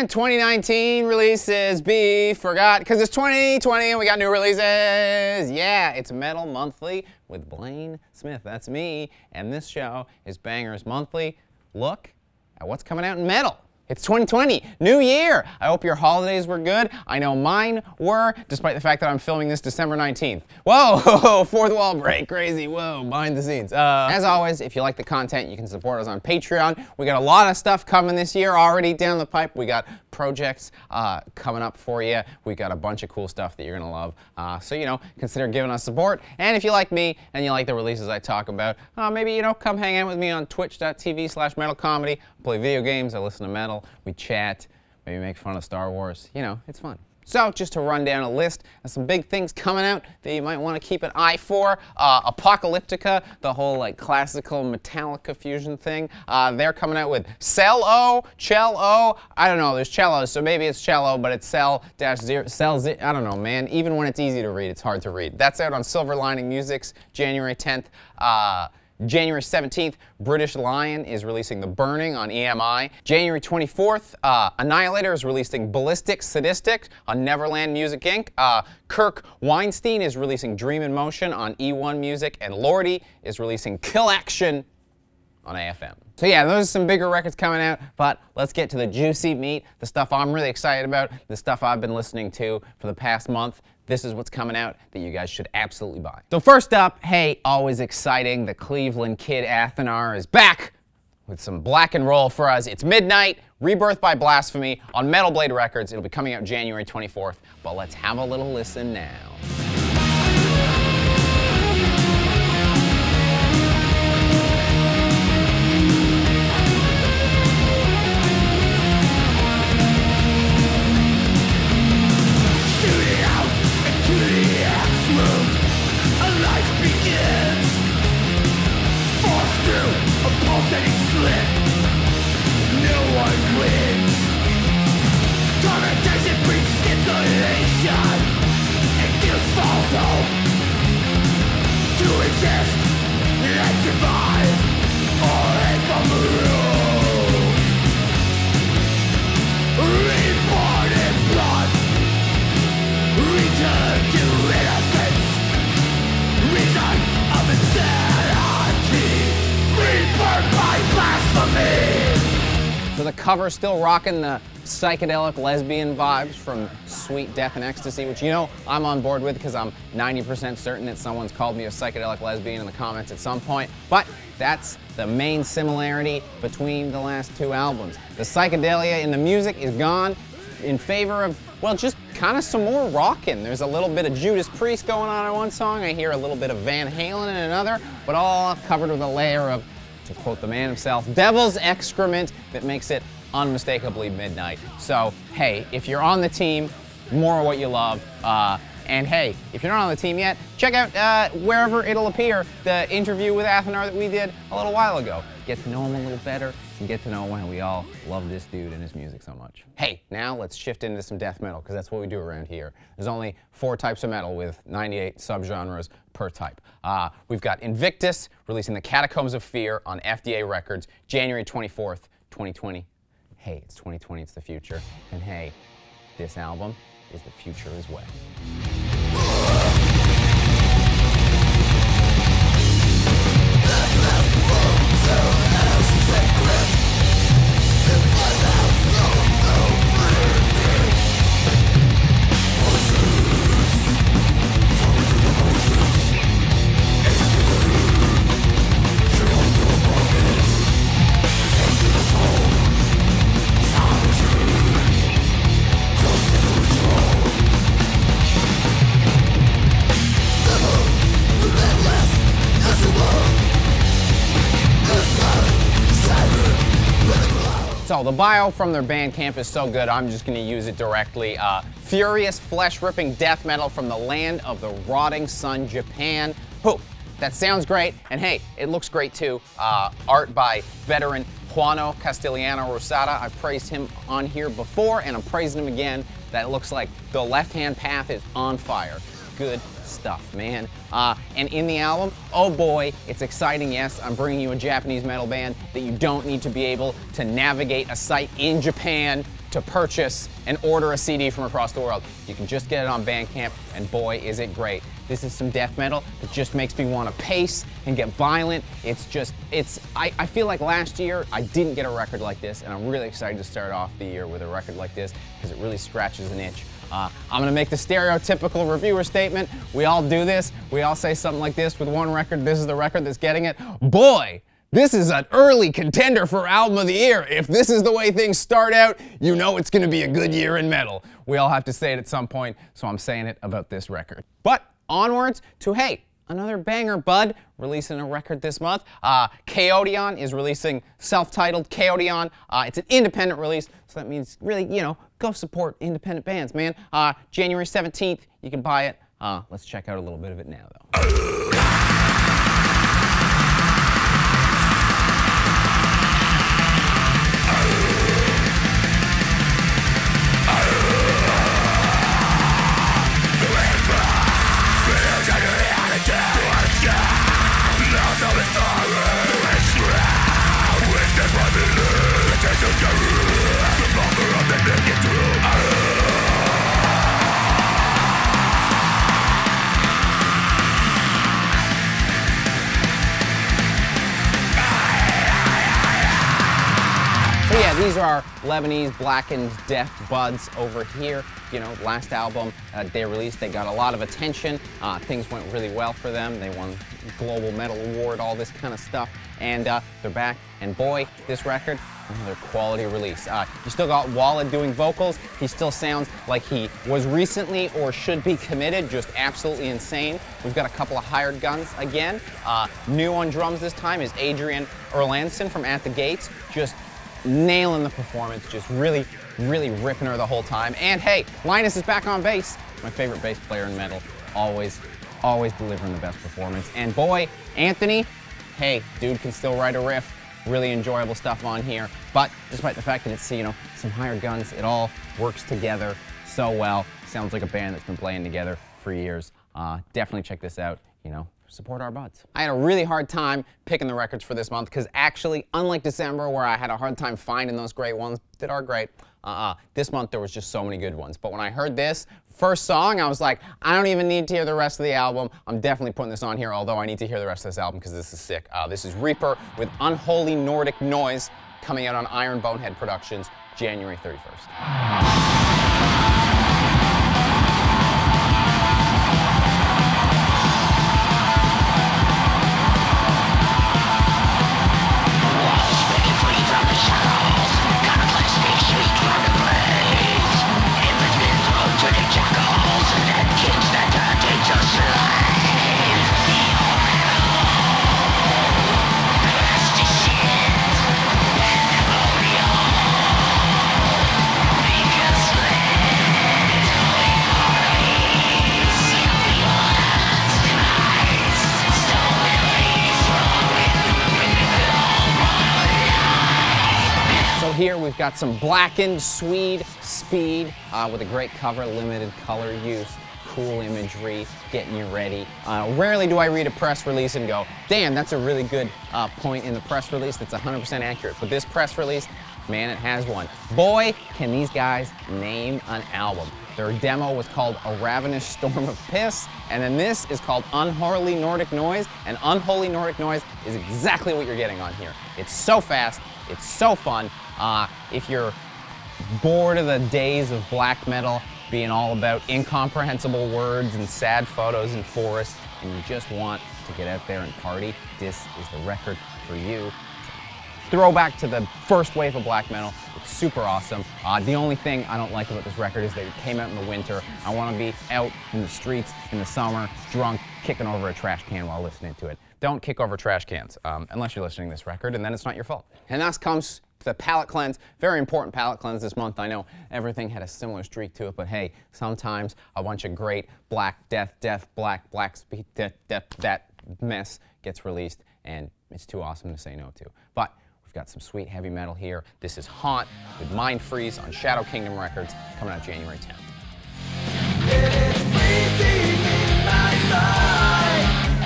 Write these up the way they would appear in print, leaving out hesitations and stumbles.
and 2019 releases be forgot, because it's 2020 and we got new releases. Yeah, it's Metal Monthly with Blayne Smith. That's me, and this show is Bangers Monthly. Look at what's coming out in metal. It's 2020, new year. I hope your holidays were good. I know mine were, despite the fact that I'm filming this December 19th. Whoa, fourth wall break, crazy, whoa, behind the scenes. As always, if you like the content, you can support us on Patreon. We got a lot of stuff coming this year already down the pipe. We got projects coming up for you. We got a bunch of cool stuff that you're gonna love. So, you know, consider giving us support. And if you like me and you like the releases I talk about, maybe, you know, come hang out with me on twitch.tv/metalcomedy. I play video games, I listen to metal. We chat, maybe make fun of Star Wars. You know, it's fun. So, just to run down a list of some big things coming out that you might want to keep an eye for. Apocalyptica, the whole like classical Metallica fusion thing. They're coming out with Cell-O, Chell-O, I don't know, there's cellos, so maybe it's cello, but it's Cell-0, I don't know, man. Even when it's easy to read, it's hard to read. That's out on Silver Lining Musics, January 10th. January 17th, British Lion is releasing The Burning on EMI. January 24th, Annihilator is releasing Ballistic Sadistic on Neverland Music Inc. Kirk Weinstein is releasing Dream in Motion on E1 Music, and Lordy is releasing Kill Action on AFM. So yeah, those are some bigger records coming out, but let's get to the juicy meat, the stuff I'm really excited about, the stuff I've been listening to for the past month. This is what's coming out that you guys should absolutely buy. So first up, hey, always exciting, the Cleveland kid Athenar is back with some black and roll for us. It's Midnight, Rebirth by Blasphemy on Metal Blade Records. It'll be coming out January 24th, but let's have a little listen now. So the cover's still rocking the psychedelic lesbian vibes from Sweet Death and Ecstasy, which, you know, I'm on board with because I'm 90% certain that someone's called me a psychedelic lesbian in the comments at some point. But that's the main similarity between the last two albums. The psychedelia in the music is gone in favor of, well, just kind of some more rockin'. There's a little bit of Judas Priest going on in one song. I hear a little bit of Van Halen in another, but all covered with a layer of, to quote the man himself, devil's excrement that makes it unmistakably Midnight. So, hey, if you're on the team, more of what you love. And hey, if you're not on the team yet, check out wherever it'll appear, the interview with Athenar that we did a little while ago. Get to know him a little better and get to know why we all love this dude and his music so much. Hey, now let's shift into some death metal, because that's what we do around here. There's only 4 types of metal with 98 subgenres per type. We've got Invictus releasing the Catacombs of Fear on FDA Records, January 24th, 2020. Hey, it's 2020, it's the future. And hey, this album is the future as well. So the bio from their Bandcamp is so good, I'm just gonna use it directly. Furious, flesh-ripping death metal from the land of the rotting sun, Japan. Whew, that sounds great, and hey, it looks great too. Art by veteran Juano Castellano Rosada. I've praised him on here before, and I'm praising him again. That looks like the left-hand path is on fire. Good stuff, man. And in the album, oh boy, it's exciting, yes. I'm bringing you a Japanese metal band that you don't need to be able to navigate a site in Japan to purchase and order a CD from across the world. You can just get it on Bandcamp, and boy, is it great. This is some death metal that just makes me want to pace and get violent. It's just, I feel like last year I didn't get a record like this, and I'm really excited to start off the year with a record like this because it really scratches an itch. I'm gonna make the stereotypical reviewer statement. We all do this. We all say something like this with one record. This is the record that's getting it. Boy, this is an early contender for album of the year. If this is the way things start out, you know it's gonna be a good year in metal. We all have to say it at some point, so I'm saying it about this record. But onwards to, hey, another banger, bud, releasing a record this month. Kaoteon is releasing self-titled Kaoteon. It's an independent release, so that means really, you know, go support independent bands, man. January 17th, you can buy it. Let's check out a little bit of it now, though. These are Lebanese blackened death buds over here. You know, last album they released, they got a lot of attention. Things went really well for them. They won Global Metal Award, all this kind of stuff. And they're back, and boy, this record, another quality release. You still got Wallin doing vocals. He still sounds like he was recently or should be committed, just absolutely insane. We've got a couple of hired guns again. New on drums this time is Adrian Erlandsen from At The Gates. Just nailing the performance, just really, really ripping her the whole time. And hey, Linus is back on bass. My favorite bass player in metal, always, always delivering the best performance. And boy, Anthony, hey, dude can still write a riff. Really enjoyable stuff on here. But despite the fact that it's, you know, some hired guns, it all works together so well. Sounds like a band that's been playing together for years. Definitely check this out, you know. Support our buds. I had a really hard time picking the records for this month because actually, unlike December where I had a hard time finding those great ones that are great, this month there was just so many good ones. But when I heard this first song, I was like, I don't even need to hear the rest of the album. I'm definitely putting this on here, although I need to hear the rest of this album because this is sick. This is Reaper with Unholy Nordic Noise, coming out on Iron Bonehead Productions January 31st. Here we've got some blackened Swede speed with a great cover, limited color use, cool imagery, getting you ready. Rarely do I read a press release and go, damn, that's a really good point in the press release that's 100% accurate. But this press release, man, it has one. Boy, can these guys name an album. Their demo was called A Ravenous Storm of Piss, and then this is called Unholy Nordic Noise, and Unholy Nordic Noise is exactly what you're getting on here. It's so fast, it's so fun. If you're bored of the days of black metal being all about incomprehensible words and sad photos and forests, and you just want to get out there and party, this is the record for you. Throwback to the first wave of black metal. It's super awesome. The only thing I don't like about this record is that it came out in the winter. I want to be out in the streets in the summer, drunk, kicking over a trash can while listening to it. Don't kick over trash cans, unless you're listening to this record, and then it's not your fault. And thus comes the palate cleanse, very important palate cleanse this month. I know everything had a similar streak to it, but hey, sometimes a bunch of great black death, black speed, death, that mess gets released, and it's too awesome to say no to. But we've got some sweet heavy metal here. This is Haunt with Mind Freeze on Shadow Kingdom Records, coming out January 10th. It is freezing in my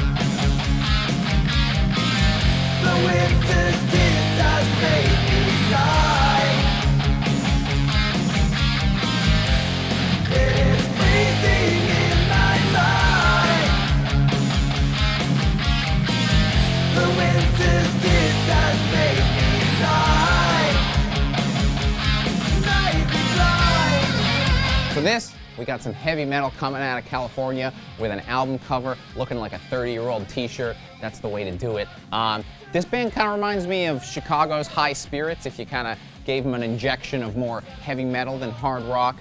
mind. The winter's kiss has made me die. this, we got some heavy metal coming out of California with an album cover looking like a 30-year-old t-shirt. That's the way to do it. This band kind of reminds me of Chicago's High Spirits. If you kind of gave them an injection of more heavy metal than hard rock,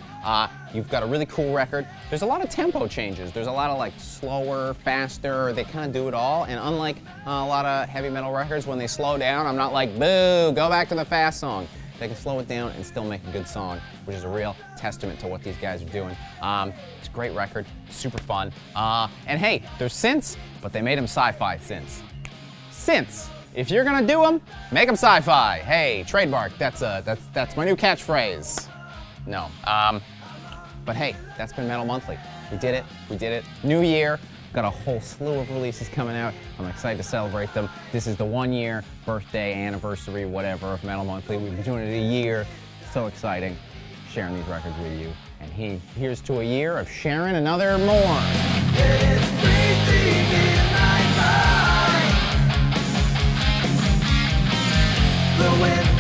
you've got a really cool record. There's a lot of tempo changes. There's a lot of like slower, faster, they kind of do it all. And unlike a lot of heavy metal records, when they slow down, I'm not like, boo, go back to the fast song. They can slow it down and still make a good song, which is a real testament to what these guys are doing. It's a great record, super fun. And hey, they're synths, but they made them sci-fi synths. Synths, if you're gonna do them, make them sci-fi. Hey, trademark, that's my new catchphrase. No, but hey, that's been Metal Monthly. We did it, new year. Got a whole slew of releases coming out. I'm excited to celebrate them. This is the 1 year birthday, anniversary, whatever, of Metal Monthly. We've been doing it a year. So exciting sharing these records with you. And here's to a year of sharing another more. It is crazy in my mind. The wind